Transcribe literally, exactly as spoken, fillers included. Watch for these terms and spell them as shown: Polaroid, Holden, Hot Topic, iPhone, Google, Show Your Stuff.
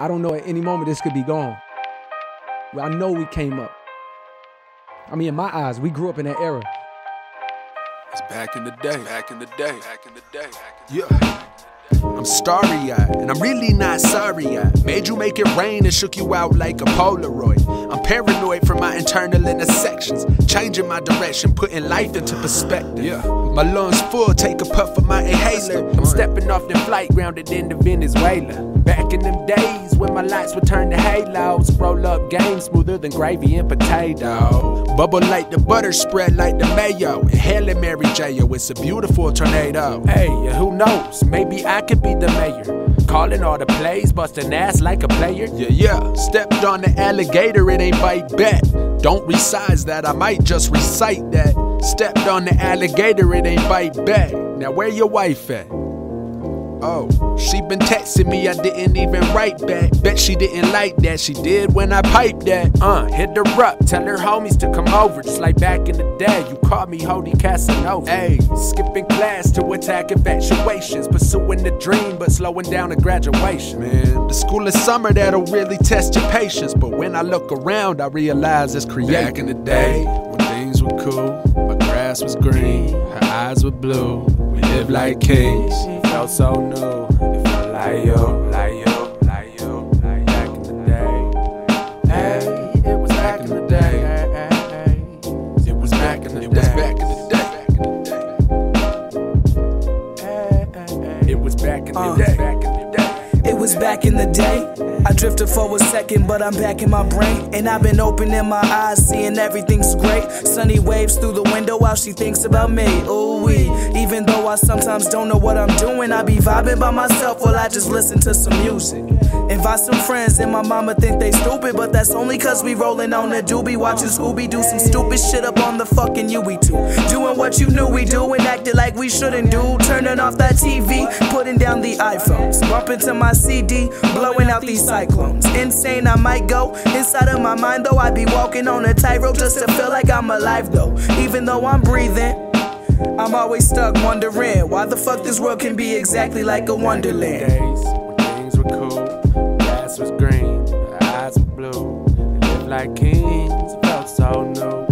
I don't know, at any moment this could be gone. I know we came up. I mean, in my eyes, we grew up in that era. It's back in the day. It's back in the day. Back in the day. Yeah. I'm starry-eyed, and I'm really not sorry I made you make it rain and shook you out like a Polaroid. I'm paranoid from my internal intersections, changing my direction, putting life into perspective. Yeah. My lungs full, take a puff of my inhaler. I'm stepping off the flight, grounded into Venezuela. Back in them days when my lights would turn to halos, roll up games smoother than gravy and potato. Bubble like the butter, spread like the mayo. And Hail and Mary J O, it's a beautiful tornado. Hey, who knows? Maybe I could be the mayor. Calling all the plays, busting ass like a player. Yeah, yeah. Stepped on the alligator, it ain't bite back. Don't resize that, I might just recite that. Stepped on the alligator, it ain't bite back. Now where your wife at? Oh, she been texting me, I didn't even write back. Bet she didn't like that, she did when I piped that. Uh, hit her up, tell her homies to come over. Just like back in the day, you called me Holden Casanova. Ay, skipping class to attack infatuations, pursuing the dream but slowing down a graduation. Man, the school is summer that'll really test your patience, but when I look around I realize it's creative. Back in the day, when things were cool, my grass was green, her eyes were blue. We lived like kings. Felt so new. It felt like you, like you, like you, like back in the day. Hey, it was back in the day. It was back in the day. It was back in the day. It was back in the day. It was back in the day. I drifted for a second, but I'm back in my brain. And I've been opening my eyes, seeing everything's great. Sunny waves through the window while she thinks about me. Ooh-wee. Even though I sometimes don't know what I'm doing, I be vibing by myself while I just listen to some music. Invite some friends and my mama think they stupid, but that's only cause we rolling on the doobie, watching Scooby do some stupid shit up on the fucking U E two. Doing what you knew we do and acted like we shouldn't do. Turning off that T V, putting down the iPhones, bumping to my C D, blowing out these cyclones. Insane I might go, inside of my mind though I be walking on a tightrope just to feel like I'm alive though. Even though I'm breathing, I'm always stuck wondering why the fuck this world can be exactly like a wonderland. Things were cool. Was green, her eyes were blue, they lived like kings, felt so new.